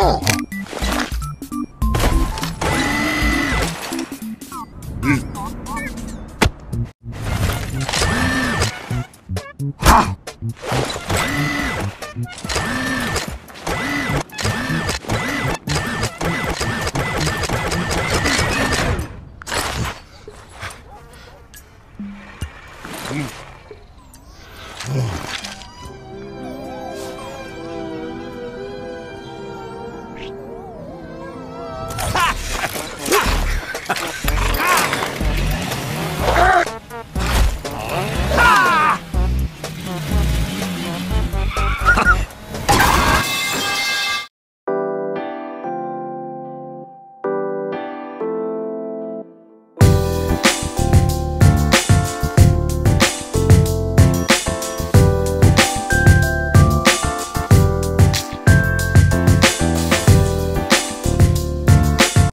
Oh!